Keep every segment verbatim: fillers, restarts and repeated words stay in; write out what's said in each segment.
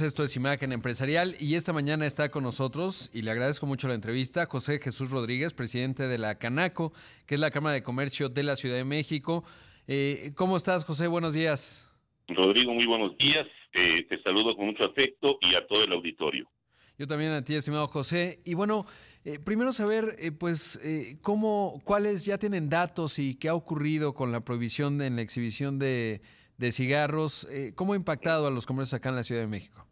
Esto es Imagen Empresarial y esta mañana está con nosotros, y le agradezco mucho la entrevista, José Jesús Rodríguez, presidente de la CANACO, que es la Cámara de Comercio de la Ciudad de México. Eh, ¿Cómo estás, José? Buenos días. Rodrigo, muy buenos días. Eh, te saludo con mucho afecto y a todo el auditorio. Yo también a ti, estimado José. Y bueno, eh, primero saber, eh, pues, eh, cómo, cuáles ya tienen datos y qué ha ocurrido con la prohibición de, en la exhibición de... de cigarros, eh, ¿cómo ha impactado a los comercios acá en la Ciudad de México?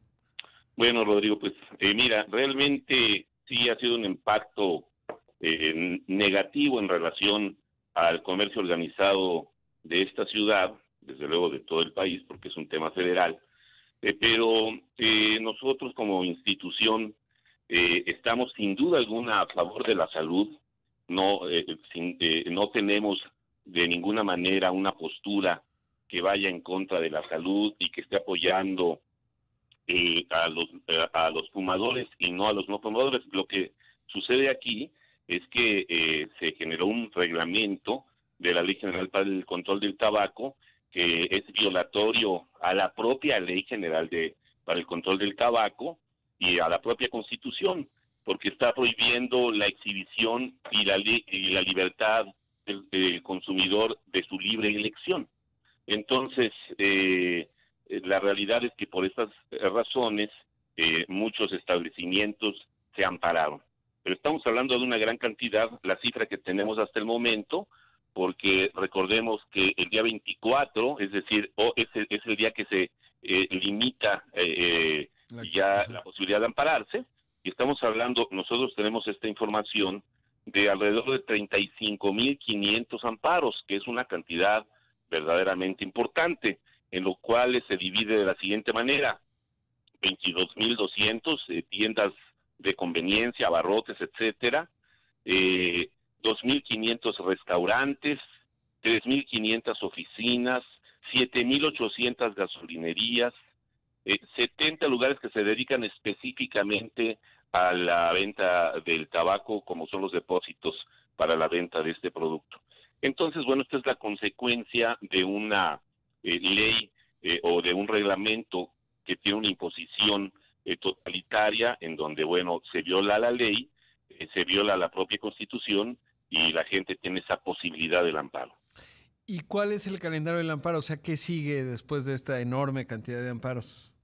Bueno, Rodrigo, pues eh, mira, realmente sí ha sido un impacto eh, negativo en relación al comercio organizado de esta ciudad, desde luego de todo el país, porque es un tema federal, eh, pero eh, nosotros como institución eh, estamos sin duda alguna a favor de la salud, no, eh, sin, eh, no tenemos de ninguna manera una postura que vaya en contra de la salud y que esté apoyando eh, a los a los fumadores y no a los no fumadores. Lo que sucede aquí es que eh, se generó un reglamento de la Ley General para el Control del Tabaco que es violatorio a la propia Ley General de para el Control del Tabaco y a la propia Constitución, porque está prohibiendo la exhibición y la, y la libertad del, del consumidor de su libre elección. Entonces, eh, la realidad es que por estas razones eh, muchos establecimientos se ampararon. Pero estamos hablando de una gran cantidad, la cifra que tenemos hasta el momento, porque recordemos que el día veinticuatro, es decir, oh, es, es el día que se eh, limita eh, la ya la posibilidad de ampararse, y estamos hablando, nosotros tenemos esta información, de alrededor de treinta y cinco mil quinientos amparos, que es una cantidad verdaderamente importante, en lo cual se divide de la siguiente manera: veintidós mil doscientos eh, tiendas de conveniencia, abarrotes, etcétera, eh, dos mil quinientos restaurantes, tres mil quinientas oficinas, siete mil ochocientas gasolinerías, eh, setenta lugares que se dedican específicamente a la venta del tabaco, como son los depósitos para la venta de este producto. Entonces, bueno, esta es la consecuencia de una eh, ley eh, o de un reglamento que tiene una imposición eh, totalitaria, en donde, bueno, se viola la ley, eh, se viola la propia Constitución y la gente tiene esa posibilidad del amparo. ¿Y cuál es el calendario del amparo? O sea, ¿qué sigue después de esta enorme cantidad de amparos?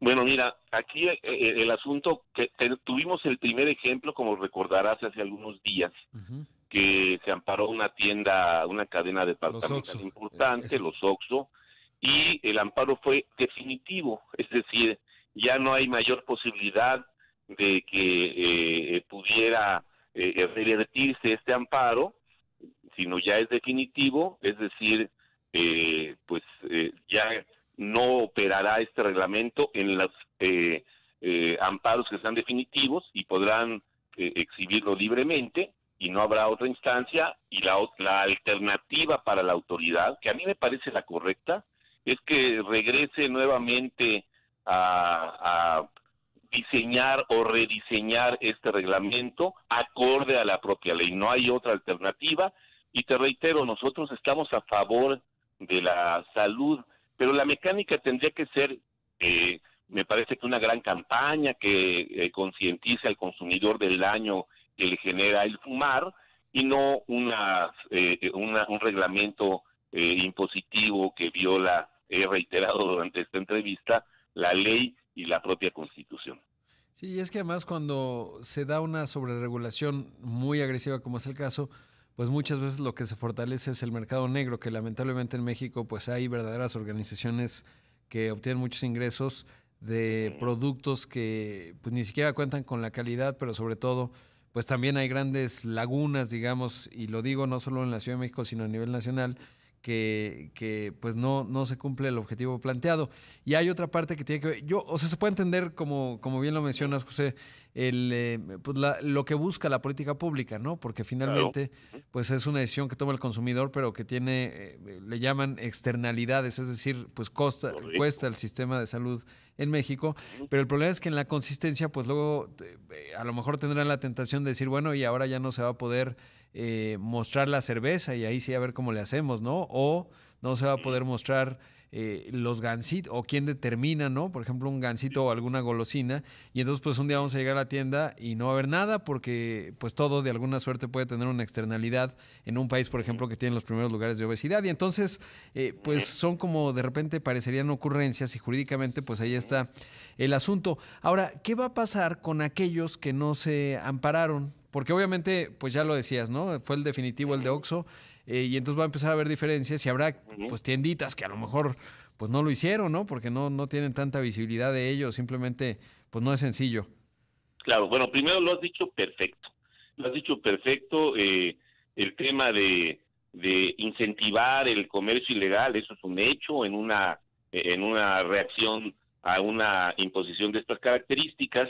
Bueno, mira, aquí eh, el asunto, que te, tuvimos el primer ejemplo, como recordarás, hace algunos días, uh-huh, que se amparó una tienda, una cadena departamental importante, eh, los OXXO, y el amparo fue definitivo, es decir, ya no hay mayor posibilidad de que eh, pudiera eh, revertirse este amparo, sino ya es definitivo, es decir, eh, pues eh, ya no operará este reglamento en los eh, eh, amparos que sean definitivos y podrán eh, exhibirlo libremente, y no habrá otra instancia, y la, la alternativa para la autoridad, que a mí me parece la correcta, es que regrese nuevamente a, a diseñar o rediseñar este reglamento acorde a la propia ley. No hay otra alternativa, y te reitero, nosotros estamos a favor de la salud, pero la mecánica tendría que ser, eh, me parece que una gran campaña que eh, concientice al consumidor del daño que le genera el fumar, y no una, eh, una un reglamento eh, impositivo que viola, he reiterado durante esta entrevista, la ley y la propia Constitución. Sí, es que además cuando se da una sobreregulación muy agresiva, como es el caso, pues muchas veces lo que se fortalece es el mercado negro, que lamentablemente en México pues hay verdaderas organizaciones que obtienen muchos ingresos de productos que pues ni siquiera cuentan con la calidad, pero sobre todo pues también hay grandes lagunas, digamos, y lo digo no solo en la Ciudad de México, sino a nivel nacional, que, que pues no, no se cumple el objetivo planteado. Y hay otra parte que tiene que ver, yo, o sea, se puede entender, como, como bien lo mencionas, José, el, eh, pues la, lo que busca la política pública, ¿no? Porque finalmente, claro, pues es una decisión que toma el consumidor, pero que tiene, eh, le llaman externalidades, es decir, pues costa, cuesta el sistema de salud en México, pero el problema es que en la consistencia, pues luego eh, a lo mejor tendrán la tentación de decir, bueno, y ahora ya no se va a poder eh, mostrar la cerveza, y ahí sí a ver cómo le hacemos, ¿no? O no se va a poder mostrar eh, los gansitos, o quién determina, ¿no? Por ejemplo, un gansito o alguna golosina, y entonces pues un día vamos a llegar a la tienda y no va a haber nada porque pues todo de alguna suerte puede tener una externalidad en un país, por ejemplo, que tiene los primeros lugares de obesidad, y entonces eh, pues son como de repente parecerían ocurrencias y jurídicamente pues ahí está el asunto. Ahora, ¿qué va a pasar con aquellos que no se ampararon? Porque obviamente, pues ya lo decías, ¿no? Fue el definitivo, el de OXXO, eh, y entonces va a empezar a haber diferencias y habrá pues tienditas que a lo mejor pues no lo hicieron, ¿no? Porque no, no tienen tanta visibilidad de ello, simplemente pues no es sencillo. Claro, bueno, primero lo has dicho perfecto, lo has dicho perfecto, eh, el tema de, de incentivar el comercio ilegal, eso es un hecho en una, en una reacción a una imposición de estas características,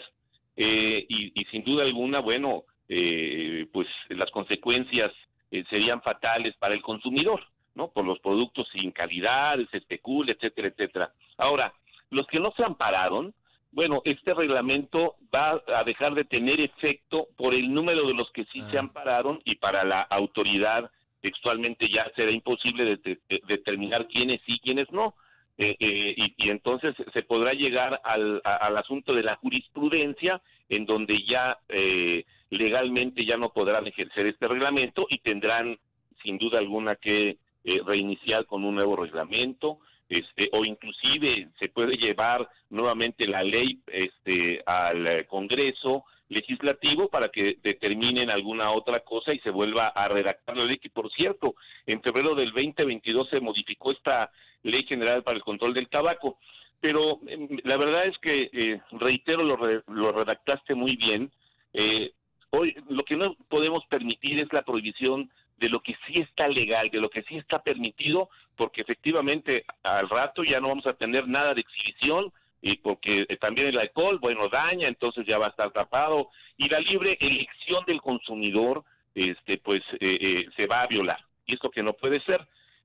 eh, y, y sin duda alguna, bueno, Eh, pues las consecuencias eh, serían fatales para el consumidor, ¿no? Por los productos sin calidad, se especula, etcétera, etcétera. Ahora, los que no se ampararon, bueno, este reglamento va a dejar de tener efecto por el número de los que sí ah. se ampararon, y para la autoridad textualmente ya será imposible de, de, de determinar quiénes sí, quiénes no. Eh, eh, y, y entonces se podrá llegar al, a, al asunto de la jurisprudencia, en donde ya eh, legalmente ya no podrán ejercer este reglamento y tendrán sin duda alguna que eh, reiniciar con un nuevo reglamento, este, o inclusive se puede llevar nuevamente la ley este, al Congreso Legislativo para que determinen alguna otra cosa y se vuelva a redactar la ley, que por cierto, en febrero del veinte veintidós se modificó esta Ley General para el Control del Tabaco. Pero eh, la verdad es que, eh, reitero, lo, re, lo redactaste muy bien. Eh, hoy lo que no podemos permitir es la prohibición de lo que sí está legal, de lo que sí está permitido, porque efectivamente al rato ya no vamos a tener nada de exhibición, y porque también el alcohol, bueno, daña, entonces ya va a estar tapado, y la libre elección del consumidor, este, pues eh, eh, se va a violar, y esto que no puede ser.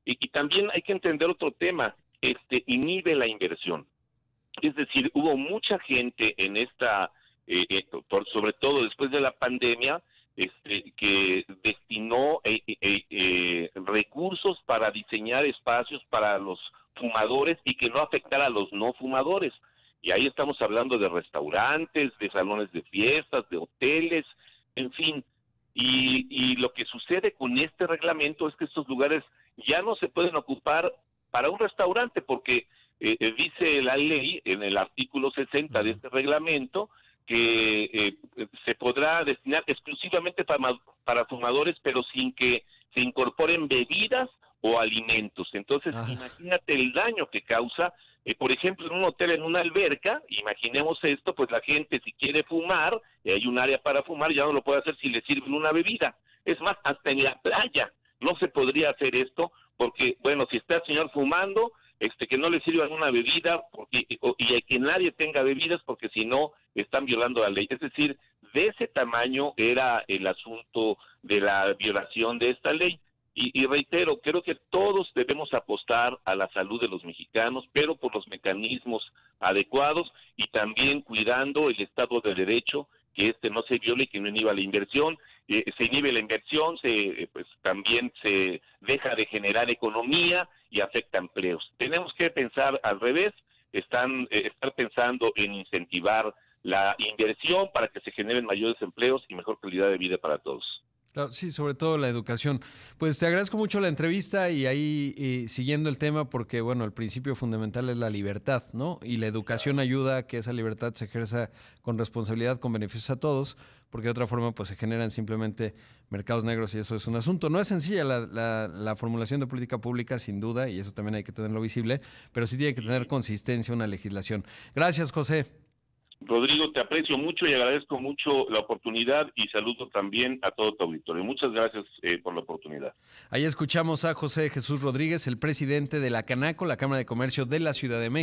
Y, y también hay que entender otro tema, este, inhibe la inversión, es decir, hubo mucha gente en esta, eh, eh, por, sobre todo después de la pandemia, este, que destinó eh, eh, eh, recursos para diseñar espacios para los fumadores y que no afectara a los no fumadores, y ahí estamos hablando de restaurantes, de salones de fiestas, de hoteles, en fin, y, y lo que sucede con este reglamento es que estos lugares ya no se pueden ocupar para un restaurante, porque eh, dice la ley en el artículo sesenta de este reglamento que eh, se podrá destinar exclusivamente para, para fumadores, pero sin que se incorporen bebidas o alimentos. Entonces, ah. imagínate el daño que causa, eh, por ejemplo, en un hotel, en una alberca, imaginemos esto, pues la gente si quiere fumar, eh, hay un área para fumar, ya no lo puede hacer si le sirven una bebida. Es más, hasta en la playa no se podría hacer esto, porque, bueno, si está el señor fumando, este, que no le sirva alguna bebida, porque, o, y que nadie tenga bebidas, porque si no, están violando la ley. Es decir, de ese tamaño era el asunto de la violación de esta ley. Y, y reitero, creo que todos debemos apostar a la salud de los mexicanos, pero por los mecanismos adecuados y también cuidando el Estado de Derecho, que este no se viole y que no inhiba la inversión. Eh, se inhibe la inversión, se, pues, también se deja de generar economía y afecta empleos. Tenemos que pensar al revés, están eh, estar pensando en incentivar la inversión para que se generen mayores empleos y mejor calidad de vida para todos. Claro, sí, sobre todo la educación. Pues te agradezco mucho la entrevista y ahí eh, siguiendo el tema, porque bueno, el principio fundamental es la libertad, ¿no? Y la educación ayuda a que esa libertad se ejerza con responsabilidad, con beneficios a todos, porque de otra forma pues se generan simplemente mercados negros y eso es un asunto. No es sencilla la, la, la formulación de política pública, sin duda, y eso también hay que tenerlo visible, pero sí tiene que tener consistencia una legislación. Gracias, José. Rodrigo, te aprecio mucho y agradezco mucho la oportunidad y saludo también a todo tu auditorio. Muchas gracias eh, por la oportunidad. Ahí escuchamos a José Jesús Rodríguez, el presidente de la CANACO, la Cámara de Comercio de la Ciudad de México.